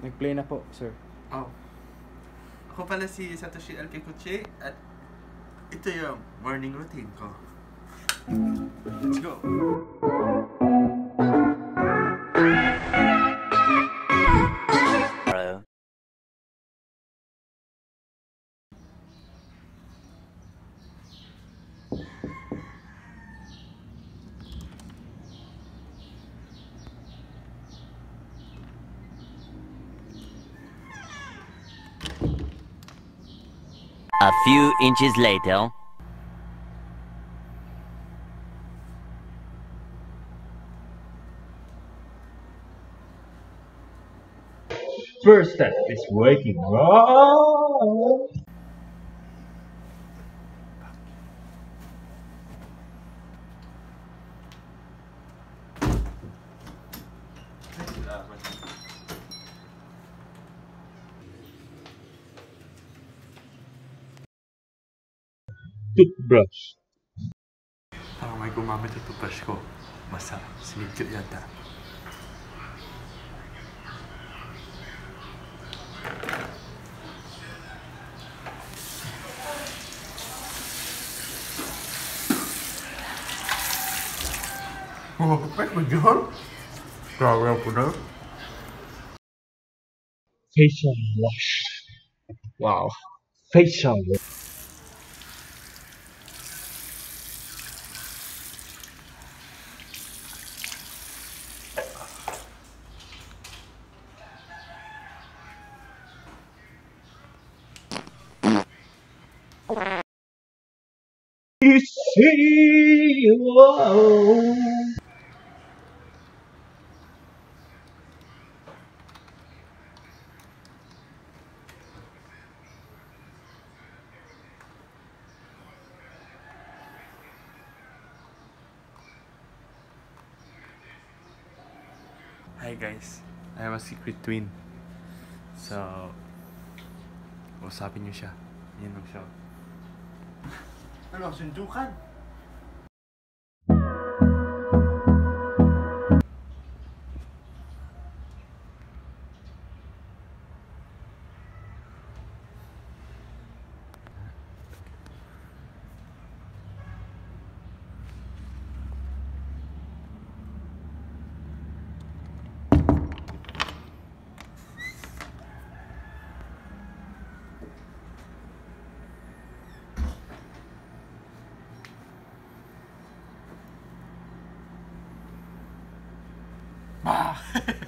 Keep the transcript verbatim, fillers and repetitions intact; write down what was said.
Nag-play na po, sir. Oh. Ako pala si Satoshi Alkekoche at ito yung morning routine ko. Let's go! Hello. A few inches later. First step is waking up. Toothbrush. Parang may gumamit ang toothbrush ko. Masa, sinigil yata. Mabapapit mo dyan? Travel po na. Facial wash. Wow. Facial wash. See you. Hi guys, I have a secret twin. So, usapin niyo siya. Yan ang show. Ano, sundukan? Bah!